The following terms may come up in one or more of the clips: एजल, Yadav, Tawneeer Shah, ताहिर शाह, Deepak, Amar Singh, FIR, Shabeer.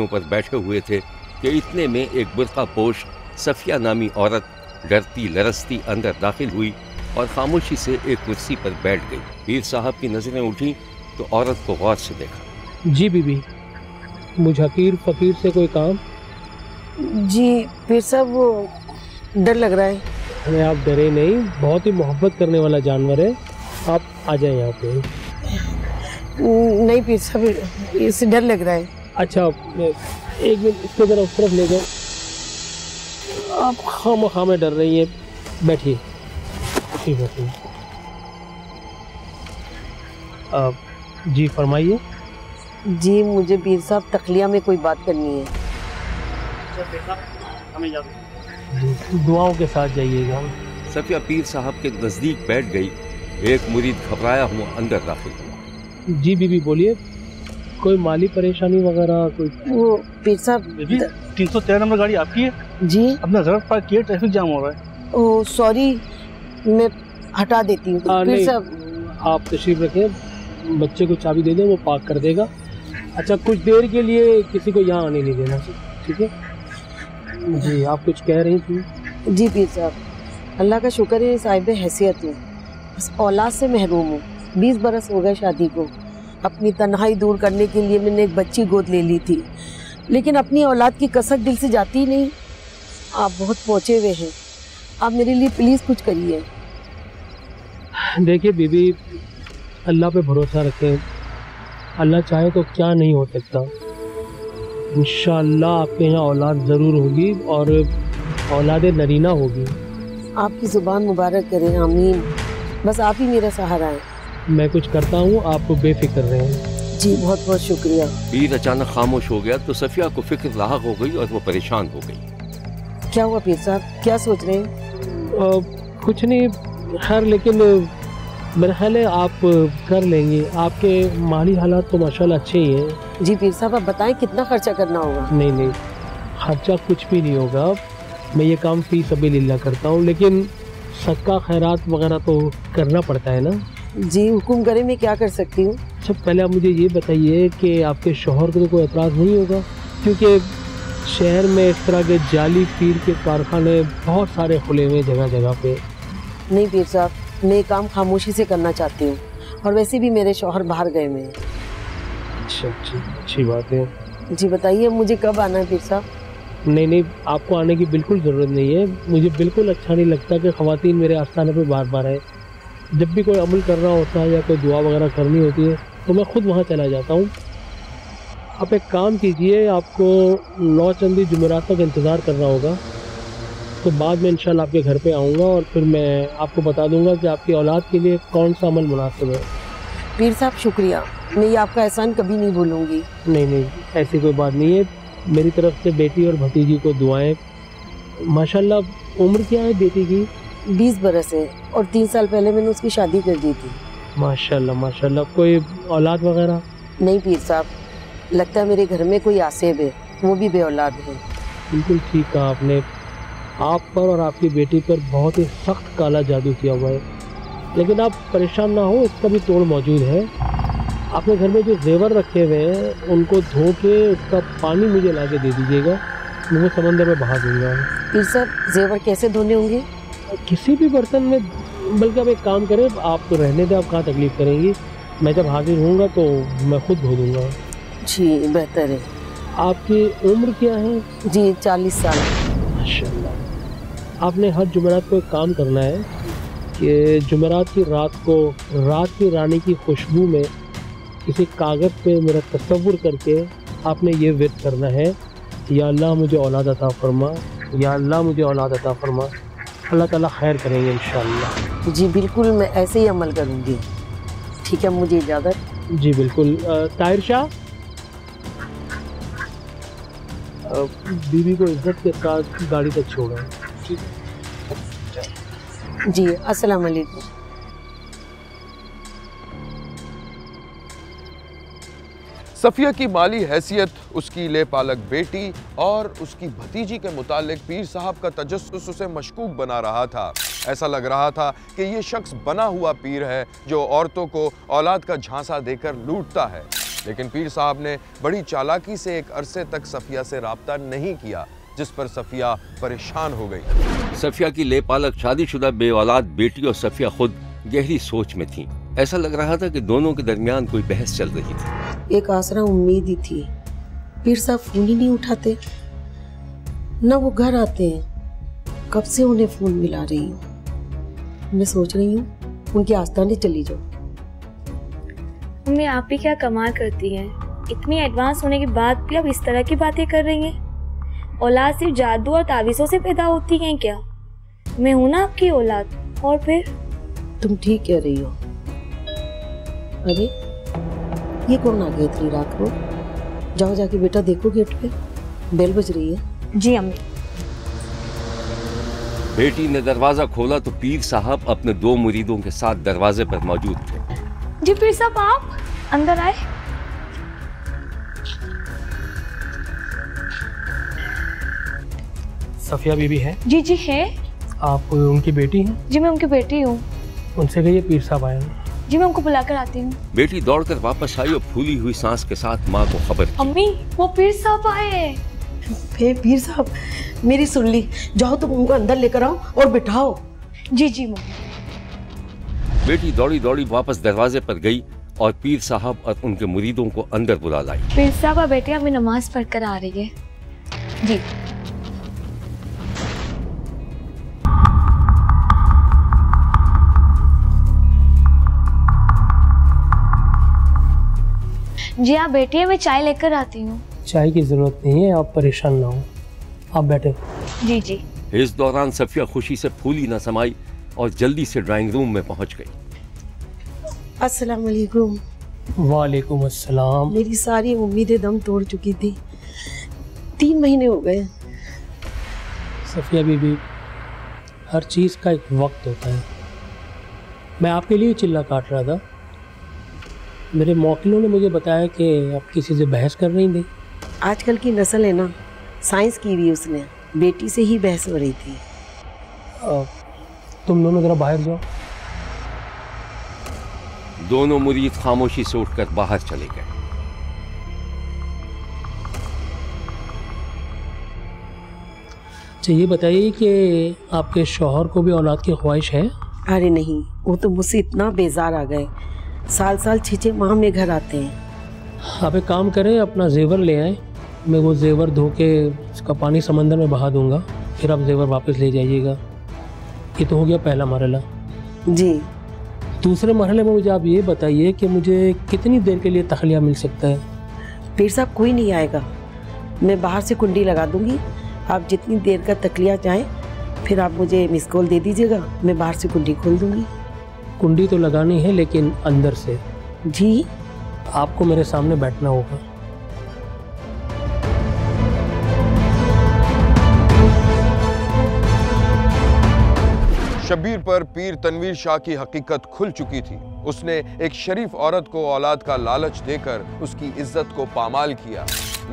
पर बैठे हुए थे कि इतने में एक बुर्का पोश सफिया नामी औरत डरती लरसती अंदर दाखिल हुई और खामोशी से एक कुर्सी पर बैठ गई। पीर साहब की नज़रें उठी तो औरत को गौर से देखा। जी बीबी, मुझाकिर फकीर से कोई काम? जी पीर साहब, वो डर लग रहा है। अरे आप डरे नहीं, बहुत ही मोहब्बत करने वाला जानवर है, आप आ जाए यहाँ पे। नहीं पीर साहब, इससे डर लग रहा है। अच्छा एक मिनट, इसको जरा उस तरफ ले जाओ। आप खाम खामे डर रही हैं, बैठिए। ठीक है, ठीक आप जी फरमाइए। जी मुझे पीर साहब तखलिया में कोई बात करनी है। अच्छा हमें दुआओं के साथ जाइएगा। सफिया पीर साहब के नज़दीक बैठ गई। एक मुरीद घबराया हुआ अंदर दाखिल हुआ। जी बीबी बोलिए, कोई माली परेशानी वगैरह कोई? वो पीर साहब 313 नंबर गाड़ी आपकी है? जी अपना रिजर्व पार्क किया, ट्रैफिक जाम हो रहा है। ओह सॉरी, मैं हटा देती हूँ। पीर साहब आप तशरीफ रखें, बच्चे को चाबी दे दें, वो पार्क कर देगा। अच्छा कुछ देर के लिए किसी को यहाँ आने नहीं देना, ठीक है? जी आप कुछ कह रही थी? जी पीर साहब, अल्लाह का शुक्र है साहिब हैसियत हूँ, बस औलाद से महरूम हूँ। 20 बरस हो गए शादी को। अपनी तन्हाई दूर करने के लिए मैंने एक बच्ची गोद ले ली थी, लेकिन अपनी औलाद की कसक दिल से जाती ही नहीं। आप बहुत पहुँचे हुए हैं, आप मेरे लिए प्लीज़ कुछ करिए। देखिए बीबी, अल्लाह पे भरोसा रखें, अल्लाह चाहे तो क्या नहीं हो सकता। इंशाअल्लाह आपके यहाँ औलाद ज़रूर होगी और औलाद नरीना होगी। आपकी ज़ुबान मुबारक करें। आमीन। बस आप ही मेरा सहारा है। मैं कुछ करता हूँ, आपको बेफिक्र रहें। जी बहुत बहुत शुक्रिया। पीर अचानक खामोश हो गया तो सफिया को फिक्र लाहक हो गई और वो परेशान हो गई। क्या हुआ पीर साहब, क्या सोच रहे हैं? कुछ नहीं खैर, लेकिन मेरा ख्याल है आप कर लेंगे। आपके माली हालात तो माशाल्लाह अच्छे ही हैं। जी पीर साहब आप बताएं कितना खर्चा करना होगा? नहीं नहीं, खर्चा कुछ भी नहीं होगा। मैं ये काम फी सबीलिल्लाह करता हूँ, लेकिन सदका खैरात वगैरह तो करना पड़ता है ना। जी हुकुम करें, मैं क्या कर सकती हूँ? अच्छा पहले आप मुझे ये बताइए कि आपके शोहर को तो कोई एतराज़ नहीं होगा? क्योंकि शहर में इस तरह के जाली पीर के कारखाने बहुत सारे खुले हुए जगह जगह पे। नहीं पीर साहब, मैं काम खामोशी से करना चाहती हूँ, और वैसे भी मेरे शोहर बाहर गए हुए हैं। अच्छा अच्छी बात है। जी बताइए मुझे कब आना है पीर साहब? नहीं नहीं, आपको आने की बिल्कुल ज़रूरत नहीं है। मुझे बिल्कुल अच्छा नहीं लगता कि ख़वातीन मेरे आस्थाने पर बार बार आए। जब भी कोई अमल कर रहा होता है या कोई दुआ वगैरह करनी होती है तो मैं ख़ुद वहाँ चला जाता हूँ। आप एक काम कीजिए, आपको 9 चंदी जुमेरात तक इंतज़ार करना होगा, तो बाद में इंशाल्लाह आपके घर पे आऊँगा और फिर मैं आपको बता दूँगा कि आपकी औलाद के लिए कौन सा अमल मुनासिब है। पीर साहब शुक्रिया, मैं ये आपका एहसान कभी नहीं भूलूँगी। नहीं नहीं, ऐसी कोई बात नहीं है। मेरी तरफ से बेटी और भतीजी को दुआएँ। माशाल्लाह उम्र क्या है बेटी की? 20 बरस है, और 3 साल पहले मैंने उसकी शादी कर दी थी। माशाल्लाह माशाल्लाह। कोई औलाद वगैरह? नहीं पीर साहब, लगता है मेरे घर में कोई आसेब है, वो भी बेऔलाद है। बिल्कुल ठीक कहा आपने, आप पर और आपकी बेटी पर बहुत ही सख्त काला जादू किया हुआ है। लेकिन आप परेशान ना हो, इसका भी तोड़ मौजूद है। आपने घर में जो जेवर रखे हुए हैं उनको धो के उसका पानी मुझे ला के दे दीजिएगा, मैं समंदर में बहा दूँगा। पीर साहब जेवर कैसे धोने होंगे? किसी भी बर्तन में, बल्कि आप एक काम करें, आप तो रहने दें, आप कहाँ तकलीफ़ करेंगी। मैं जब हाजिर होऊंगा तो मैं खुद धो दूँगा। जी बेहतर है। आपकी उम्र क्या है? जी 40 साल। माशाल्लाह। आपने हर जुमेरात को एक काम करना है कि जुमेरात की रात को रात की रानी की खुशबू में किसी कागज़ पे मेरा तस्वुर करके आपने ये विर्द करना है, या अल्लाह मुझे औलाद अता फरमा, या अल्लाह मुझे औलाद अता फरमा। अल्लाह ताला खैर करेंगे इंशाल्लाह। जी बिल्कुल, मैं ऐसे ही अमल करूँगी। ठीक है, मुझे इजाज़त। जी बिल्कुल। ताहिर शाह, बीवी को इज्जत के साथ गाड़ी तक छोड़ो। ठीक है जी, अस्सलाम वालेकुम। सफिया की माली हैसियत, उसकी लेपालक बेटी और उसकी भतीजी के मुतालिक पीर साहब का तजस्सुस उसे मशकूक बना रहा था। ऐसा लग रहा था कि ये शख्स बना हुआ पीर है जो औरतों को औलाद का झांसा देकर लूटता है। लेकिन पीर साहब ने बड़ी चालाकी से एक अरसे तक सफिया से राब्ता नहीं किया, जिस पर सफिया परेशान हो गई। सफिया की लेपालक शादीशुदा बेऔलाद बेटी और सफिया खुद गहरी सोच में थी। ऐसा लग रहा था कि दोनों के दरमियान कोई बहस चल रही थी। एक आसरा उम्मीद ही थी। पीर साहब फोन ही नहीं उठाते, न वो घर आते हैं। कब से उन्हें फोन मिला रही हूँ। मैं सोच रही हूँ उनकी आस्ताने चली जाओ। मम्मी आप भी क्या कमाल करती हैं, इतनी एडवांस होने के बाद भी आप इस तरह की बातें कर रही हैं। औलाद सिर्फ जादू और तावीज़ों से पैदा होती हैं क्या? मैं हूँ ना आपकी औलाद। और फिर तुम ठीक कह रही हो। अरे ये कौन आ गए इतनी रात को? जाओ जाके बेटा देखो गेट पे बेल बज रही है। जी अम्मी। बेटी ने दरवाजा खोला तो पीर साहब अपने दो मुरीदों के साथ दरवाजे पर मौजूद थे। जी पीर साहब आप अंदर आए। सफिया बीबी है? जी जी है। आप उनकी बेटी हैं? जी मैं उनकी बेटी हूँ। उनसे कहिए पीर साहब आए हैं। जी मैं उनको बुलाकर आती हूँ। बेटी दौड़कर वापस आई और फूली हुई सांस के साथ माँ को खबर। अम्मी वो पीर साहब आए। पीर साहब मेरी सुन ली, जाओ तुम उनको अंदर लेकर आओ और बिठाओ। जी जी मम्मी। बेटी दौड़ी दौड़ी वापस दरवाजे पर गई और पीर साहब और उनके मुरीदों को अंदर बुला लाई। पीर साहब और बेटी अभी नमाज पढ़कर आ रही है। जी जी आप बैठिए, मैं चाय लेकर आती हूँ। चाय की जरूरत नहीं है, आप परेशान ना हो, आप बैठे। जी जी। इस दौरान सफिया खुशी से फूली ना समाई और जल्दी से ड्राइंग रूम में पहुंच गई। अस्सलाम वालेकुम। वालेकुम अस्सलाम। मेरी सारी उम्मीदें दम तोड़ चुकी थी। 3 महीने हो गए। सफिया बीबी हर चीज़ का एक वक्त होता है। मैं आपके लिए चिल्ला काट रहा था। मेरे मौकिलों ने मुझे बताया कि आप किसी से बहस कर रही थी। आजकल की नस्ल है ना, साइंस की भी उसने बेटी से ही बहस हो रही थी। तुम दोनों जरा बाहर जाओ। दोनों मुरीद खामोशी से उठकर बाहर चले गए। अच्छा ये बताइए कि आपके शौहर को भी औलाद की ख्वाहिश है? अरे नहीं, वो तो मुझसे इतना बेजार आ गए, साल साल 6-6 माह में घर आते हैं। आप एक काम करें, अपना जेवर ले आए। मैं वो जेवर धो के उसका पानी समंदर में बहा दूंगा, फिर आप जेवर वापस ले जाइएगा। ये तो हो गया पहला मरहला। जी दूसरे मरहले में मुझे आप ये बताइए कि मुझे कितनी देर के लिए तखलिया मिल सकता है? पीर साहब कोई नहीं आएगा, मैं बाहर से कुंडी लगा दूंगी। आप जितनी देर का तखलिया चाहें, फिर आप मुझे मिस कॉल दे दीजिएगा, मैं बाहर से कुंडी खोल दूंगी। कुंडी तो लगानी है लेकिन अंदर से। जी आपको मेरे सामने बैठना होगा। शबीर पर पीर तनवीर शाह की हकीकत खुल चुकी थी। उसने एक शरीफ औरत को औलाद का लालच देकर उसकी इज्जत को पामाल किया।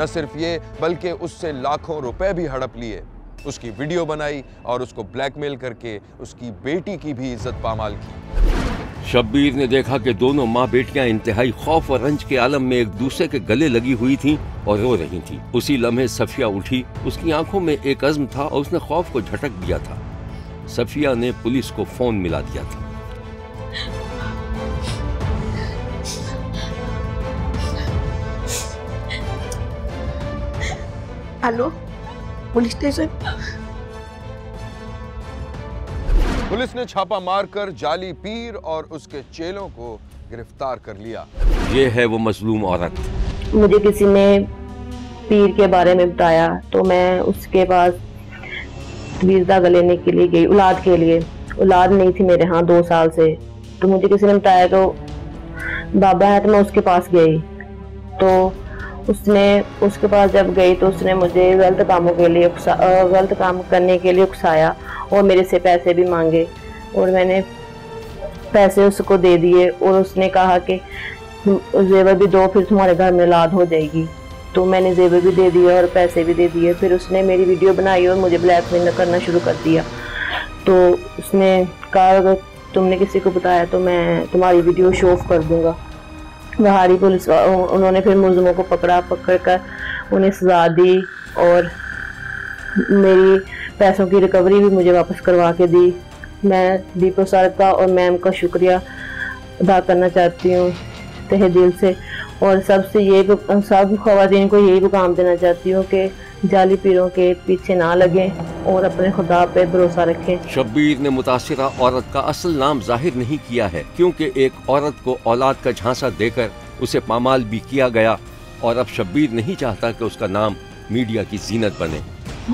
न सिर्फ ये बल्कि उससे लाखों रुपए भी हड़प लिए, उसकी वीडियो बनाई और उसको ब्लैकमेल करके उसकी बेटी की भी इज्जत पामाल की। शबीर ने देखा कि दोनों माँ बेटियाँ इंतहाई खौफ और रंज के आलम में एक दूसरे के गले लगी हुई थीं और रो रही थीं। उसी लम्हे सफिया उठी। उसकी आंखों में एक अज़्म था और उसने खौफ को झटक दिया था। सफिया ने पुलिस को फोन मिला दिया था। Hello police station. पुलिस ने छापा मारकर जाली पीर और उसके चेलों को गिरफ्तार कर लिया। ये है वो मजलूम औरत। मुझे किसी ने पीर के बारे में बताया तो मैं उसके पास वीजा लेने के लिए गई औलाद के लिए। औलाद नहीं थी मेरे यहाँ 2 साल से। तो मुझे किसी ने बताया तो बाबा है, तो मैं उसके पास गई। तो उसके पास जब गई तो उसने मुझे गलत काम करने के लिए उकसाया और मेरे से पैसे भी मांगे और मैंने पैसे उसको दे दिए। और उसने कहा कि जेवर भी दो, फिर तुम्हारे घर में औलाद हो जाएगी। तो मैंने जेवर भी दे दिए और पैसे भी दे दिए। फिर उसने मेरी वीडियो बनाई और मुझे ब्लैकमेल करना शुरू कर दिया। तो उसने कहा अगर तुमने किसी को बताया तो मैं तुम्हारी वीडियो शो ऑफ कर दूंगा। बाहरी पुलिस उन्होंने फिर मुलजमों को पकड़ कर उन्हें सजा दी और मेरी पैसों की रिकवरी भी मुझे वापस करवा के दी। मैं दीपक सर का और मैम का शुक्रिया अदा करना चाहती हूँ तहे दिल से, और सबसे यही सब ख्वातीन को यही पैगाम देना चाहती हूँ कि जाली पीरों के पीछे ना लगें और अपने खुदा पे भरोसा रखें। शब्बीर ने मुतासिरा औरत का असल नाम जाहिर नहीं किया है क्योंकि एक औरत को औलाद का झांसा देकर उसे पामाल भी किया गया, और अब शब्बीर नहीं चाहता कि उसका नाम मीडिया की जीनत बने।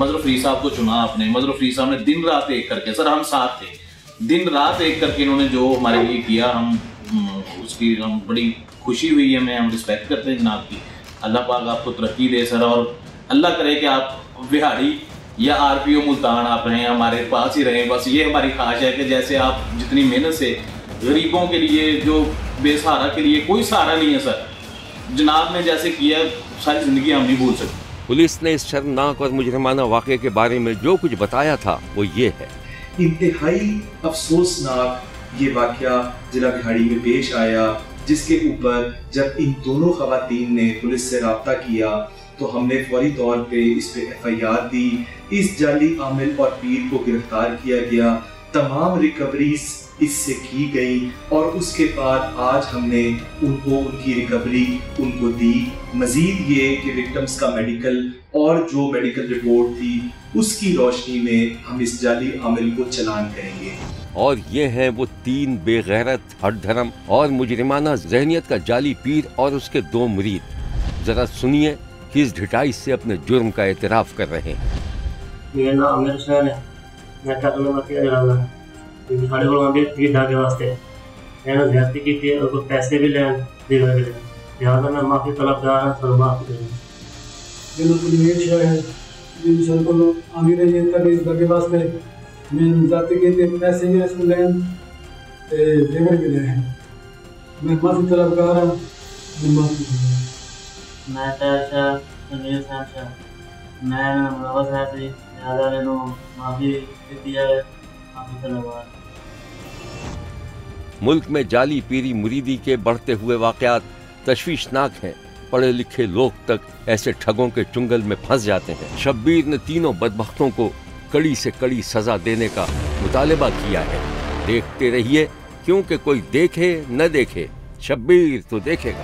मजरूफ फरीद साहब को चुना आपने, मजरूफ फरीद साहब ने दिन रात एक करके, सर हम साथ थे, दिन रात एक करके इन्होंने जो हमारे लिए किया हम उसकी हम बड़ी खुशी हुई है। मैं हम रिस्पेक्ट करते हैं जनाब की। अल्लाह पाक आपको तरक्की दे सर, और अल्लाह करे कि आप बिहारी या आरपीओ मुल्तान आप रहें, हमारे पास ही रहें। बस ये हमारी ख्वाहिश है कि जैसे आप जितनी मेहनत से गरीबों के लिए, जो बेसहारा के लिए कोई सहारा नहीं है सर, जनाब ने जैसे किया सारी ज़िंदगी हम नहीं भूल सकते। पुलिस ने इस शर्मनाक और मुजरमाना वाक़े के बारे में जो कुछ बताया था वो ये है। इंतहाई अफसोसनाक ये वाक़या जिला बिहारी में पेश आया, जिसके ऊपर जब इन दोनों ख़वातीन ने पुलिस से रब्ता किया तो हमने फौरी तौर पे इस पे FIR दी। इस जाली आमिल और पीर को गिरफ्तार किया गया, तमाम रिकवरीज इससे की गई और उसके बाद आज हमने उनको उनकी रिकवरी उनको दी। मज़ीद ये कि विक्टिम्स का मेडिकल और जो मेडिकल रिपोर्ट थी उसकी रोशनी में हम इस जाली आमिल को चलान करेंगे। और ये हैं वो तीन बेगैरत, हर धर्म और मुजरिमाना जहनियत का जाली पीर और उसके दो मुरीद। जरा सुनिए किस ढिठाई से अपने जुर्म का एतराफ़ कर रहे हैं। मेरा नाम अमर सिंह है, मैं माफी तलबगार हूँ। मैं शाह तवनीर शाह, मैं यादव ने माफी दिया है, माफी तलबगार। मुल्क में जाली पीरी मुरीदी के बढ़ते हुए वाक़यात तशवीशनाक हैं। पढ़े लिखे लोग तक ऐसे ठगों के चुंगल में फंस जाते हैं। शब्बीर ने तीनों बदबख्तों को कड़ी से कड़ी सजा देने का मुतालबा किया है। देखते रहिए क्योंकि कोई देखे न देखे, शब्बीर तो देखेगा।